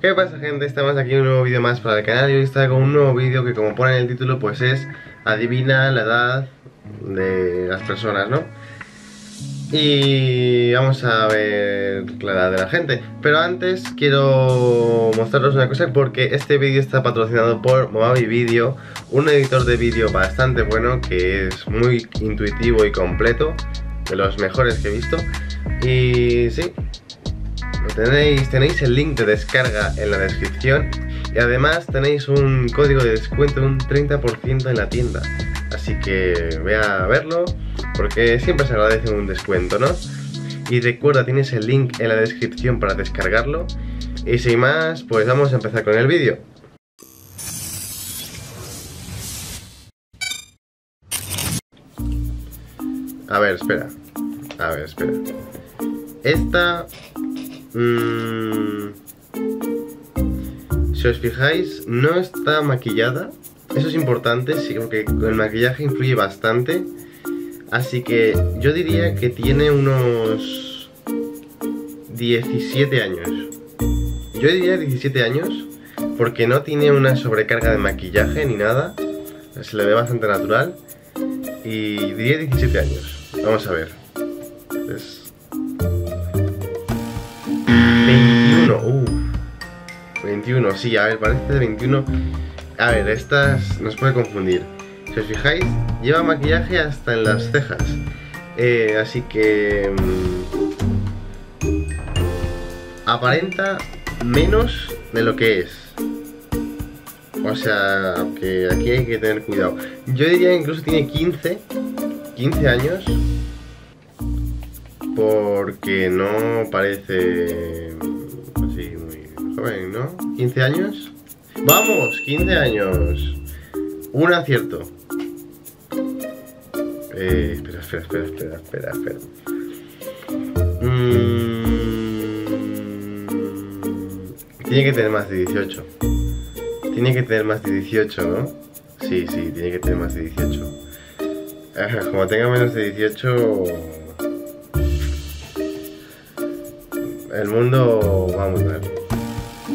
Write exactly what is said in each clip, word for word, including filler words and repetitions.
¿Qué pasa, gente? Estamos aquí en un nuevo vídeo más para el canal y hoy está con un nuevo vídeo que, como pone en el título, pues es adivina la edad de las personas, ¿no? Y vamos a ver la edad de la gente. Pero antes quiero mostraros una cosa, porque este vídeo está patrocinado por Movavi Video, un editor de vídeo bastante bueno, que es muy intuitivo y completo, de los mejores que he visto. Y sí, tenéis, tenéis el link de descarga en la descripción, y además tenéis un código de descuento de un treinta por ciento en la tienda. Así que ve a verlo, porque siempre se agradece un descuento, ¿no? Y recuerda, tienes el link en la descripción para descargarlo. Y sin más, pues vamos a empezar con el vídeo. A ver, espera. A ver, espera. Esta... Mmm, si os fijáis, no está maquillada. Eso es importante, sí, porque el maquillaje influye bastante. Así que yo diría que tiene unos diecisiete años. Yo diría diecisiete años, porque no tiene una sobrecarga de maquillaje ni nada. Se le ve bastante natural. Y diría diecisiete años. Vamos a ver. Es... veintiuno, uh. veintiuno, sí, a ver, parece de veintiuno. A ver, estas nos puede confundir. Si os fijáis, lleva maquillaje hasta en las cejas, eh, así que mmm, aparenta menos de lo que es. O sea, que aquí hay que tener cuidado. Yo diría que incluso tiene quince años, porque no parece así muy joven, ¿no? ¿quince años? ¡Vamos! ¡quince años! Un acierto. Eh, espera, espera, espera, espera, espera, espera. Mm... Tiene que tener más de dieciocho. Tiene que tener más de dieciocho, ¿no? Sí, sí, tiene que tener más de dieciocho. Como tenga menos de dieciocho... el mundo va muy mal.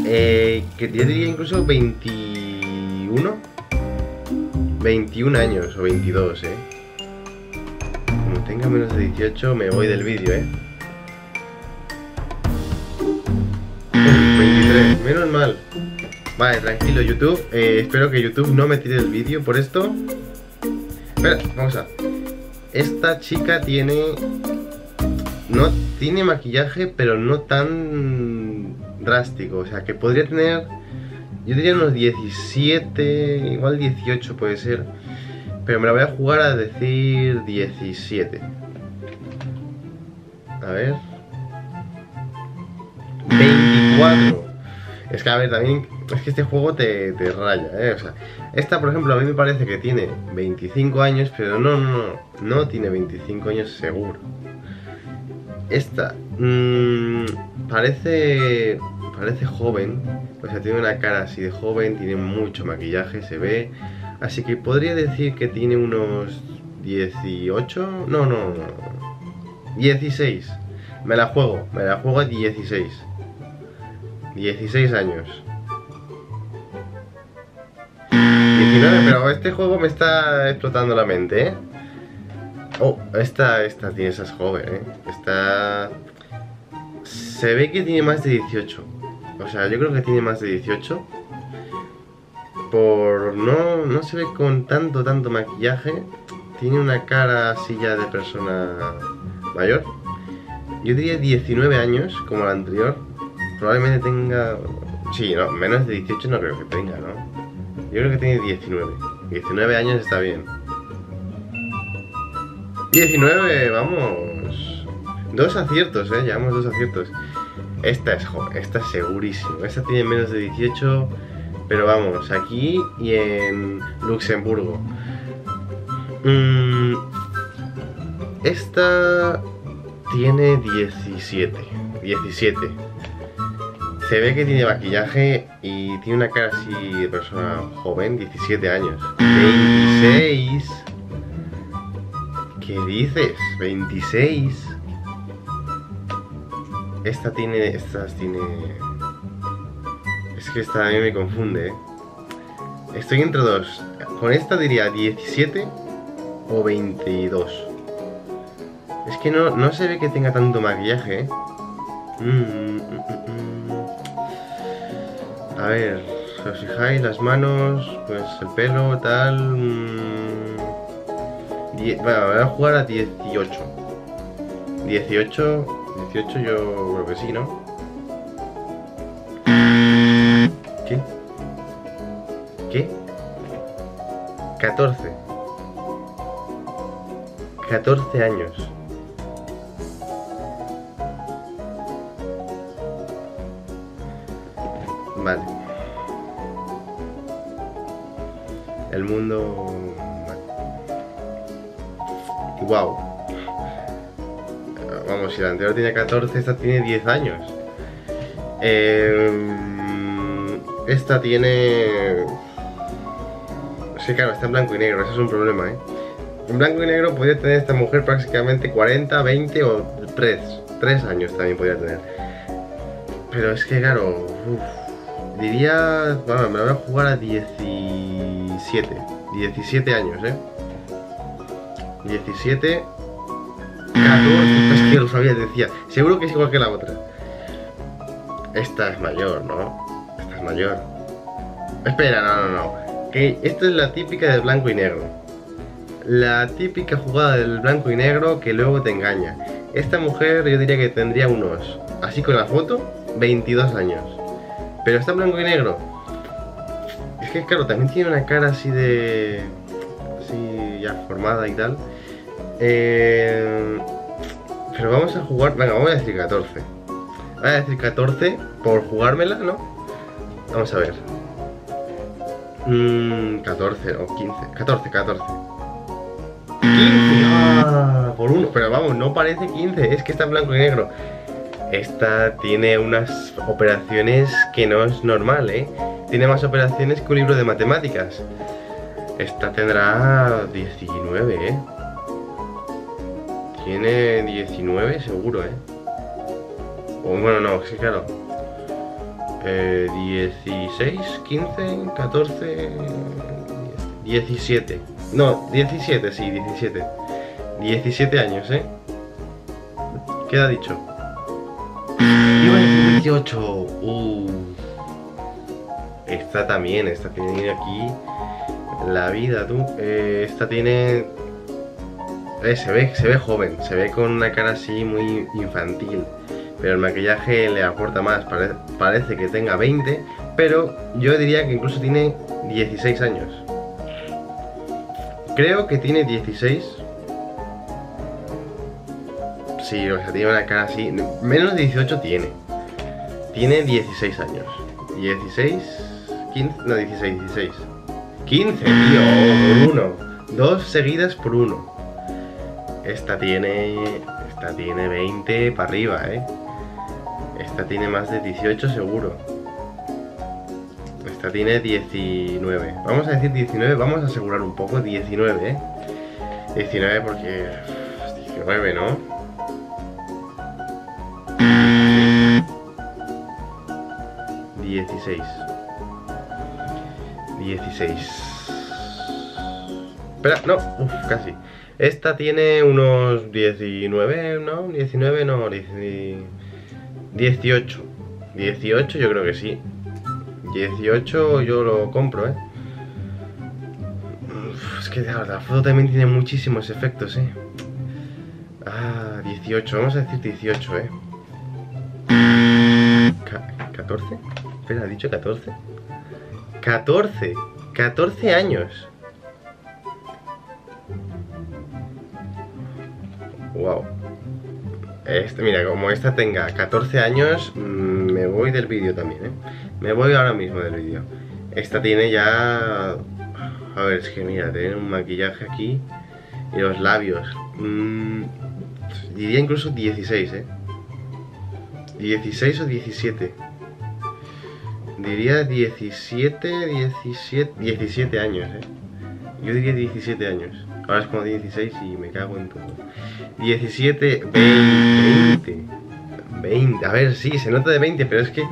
Eh, que yo diría incluso veintiuno. veintiuno años o veintidós, ¿eh? Como tenga menos de dieciocho, me voy del vídeo, ¿eh? veintitrés, menos mal. Vale, tranquilo, YouTube. Eh, espero que YouTube no me tire el vídeo por esto. Espera, vamos a... Esta chica tiene... no tiene maquillaje, pero no tan drástico. O sea, que podría tener... yo diría unos diecisiete, igual dieciocho puede ser, pero me la voy a jugar a decir diecisiete. A ver... veinticuatro. Es que, a ver, también... es que este juego te, te raya, ¿eh? O sea, esta, por ejemplo, a mí me parece que tiene veinticinco años, pero no, no, no. No tiene veinticinco años seguro. Esta... Mmm, parece... parece joven, o sea, tiene una cara así de joven, tiene mucho maquillaje, se ve, así que podría decir que tiene unos dieciocho, no, no, dieciséis, me la juego, me la juego a dieciséis, dieciséis años, diecinueve, pero este juego me está explotando la mente, ¿eh? Oh, esta, esta tiene esas joven, ¿eh? Esta, se ve que tiene más de dieciocho. O sea, yo creo que tiene más de dieciocho. Por... no, no se ve con tanto, tanto maquillaje. Tiene una cara así ya de persona mayor. Yo diría diecinueve años, como la anterior. Probablemente tenga... sí, no, menos de dieciocho no creo que tenga, ¿no? Yo creo que tiene diecinueve. diecinueve años está bien. ¡diecinueve! ¡Vamos! Dos aciertos, ¿eh? Llevamos dos aciertos. Esta es joven, esta es segurísimo. Esta tiene menos de dieciocho, pero vamos, aquí y en Luxemburgo. Mm, esta tiene diecisiete. diecisiete. Se ve que tiene maquillaje y tiene una cara así de persona joven, diecisiete años. veintiséis. ¿Qué dices? veintiséis. Esta tiene, estas tiene Es que esta a mí me confunde, ¿eh? Estoy entre dos. Con esta diría diecisiete o veintidós. Es que no, no se ve que tenga tanto maquillaje, ¿eh? Mm, mm, mm, mm. A ver, si os fijáis, las manos, pues el pelo, tal... Mm, diez, bueno, voy a jugar a dieciocho. dieciocho, dieciocho yo creo que sí, ¿no? ¿Qué? ¿Qué? catorce. catorce años. Vale. El mundo... Wow. Vamos, si la anterior tenía catorce, esta tiene diez años. Eh... Esta tiene... Sí, claro, está en blanco y negro, ese es un problema, ¿eh? En blanco y negro podría tener esta mujer prácticamente cuarenta, veinte o tres, tres años también podría tener. Pero es que, claro, uf, diría... Bueno, me la voy a jugar a diecisiete, diecisiete años, ¿eh? diecisiete... catorce, es que lo sabía, decía. Seguro que es igual que la otra. Esta es mayor, ¿no? Mayor. Espera, no, no, no. Que esta es la típica del blanco y negro. La típica jugada del blanco y negro que luego te engaña. Esta mujer yo diría que tendría unos, así con la foto, veintidós años. Pero está en blanco y negro. Es que claro, también tiene una cara así de... Así ya formada y tal. Eh... Pero vamos a jugar... Venga, vamos a decir catorce. Voy a decir catorce por jugármela, ¿no? Vamos a ver. Mm, catorce o quince. catorce, catorce. quince. Ah, por uno. Pero vamos, no parece quince. Es que está en blanco y negro. Esta tiene unas operaciones que no es normal, ¿eh? Tiene más operaciones que un libro de matemáticas. Esta tendrá diecinueve, ¿eh? Tiene diecinueve seguro, ¿eh? O bueno, no, sí, claro. Eh, dieciséis, quince, catorce, diecisiete. No, diecisiete, sí, diecisiete. diecisiete años, ¿eh? Queda dicho. Iba a decir dieciocho. Uh. Esta también, esta tiene aquí la vida, tú. Eh, esta tiene... Eh, se ve, se ve joven, se ve con una cara así muy infantil. Pero el maquillaje le aporta más, pare parece que tenga veinte, pero yo diría que incluso tiene dieciséis años. Creo que tiene dieciséis. Sí, o sea, tiene una cara así, menos de dieciocho tiene. Tiene dieciséis años. dieciséis, quince, no dieciséis, dieciséis. quince, tío, por uno. Dos seguidas por uno. Esta tiene... Esta tiene veinte para arriba, ¿eh? Esta tiene más de dieciocho seguro. Esta tiene diecinueve. Vamos a decir diecinueve, vamos a asegurar un poco. diecinueve, ¿eh? diecinueve porque... diecinueve, ¿no? dieciséis. dieciséis. Espera, no, uff, casi. Esta tiene unos diecinueve, ¿no? diecinueve, no, dieciocho. dieciocho yo creo que sí. dieciocho yo lo compro, ¿eh? Uf, es que la foto también tiene muchísimos efectos, ¿eh? Ah, dieciocho, vamos a decir dieciocho, ¿eh? ¿catorce? Espera, ¿ha dicho catorce? ¡catorce! ¡catorce años! Wow. Este, mira, como esta tenga catorce años, mmm, me voy del vídeo también, ¿eh? Me voy ahora mismo del vídeo. Esta tiene ya... A ver, es que mira, tiene un maquillaje aquí y los labios. Mmm, diría incluso dieciséis, ¿eh? dieciséis o diecisiete. Diría diecisiete, diecisiete, diecisiete años, ¿eh? Yo diría diecisiete años. Ahora es como dieciséis y me cago en todo. diecisiete, veinte. veinte. A ver, sí, se nota de veinte, pero es que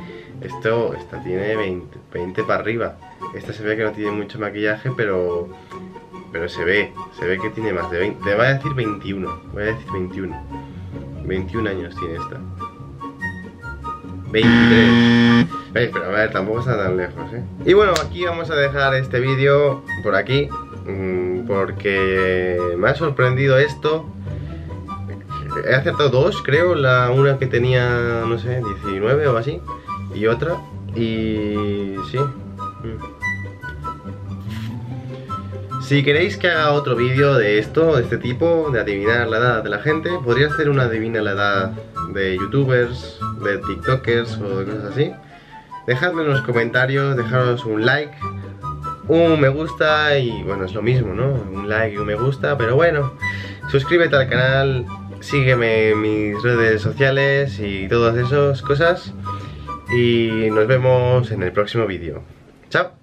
Esto, esta tiene veinte, veinte para arriba. Esta se ve que no tiene mucho maquillaje, pero pero se ve, se ve que tiene más de veinte. Te voy a decir veintiuno, voy a decir veintiuno. veintiún años tiene esta. veintitrés. Veis, pero a ver, tampoco está tan lejos, ¿eh? Y bueno, aquí vamos a dejar este vídeo por aquí, porque me ha sorprendido esto. He acertado dos, creo, la una que tenía, no sé, diecinueve o así, y otra, y sí. Si queréis que haga otro vídeo de esto, de este tipo, de adivinar la edad de la gente, podría hacer una adivina la edad de youtubers, de tiktokers o de cosas así. Dejadme en los comentarios, dejaros un like, un me gusta y bueno, es lo mismo, ¿no? Un like y un me gusta, pero bueno. Suscríbete al canal, sígueme en mis redes sociales y todas esas cosas. Y nos vemos en el próximo vídeo. ¡Chao!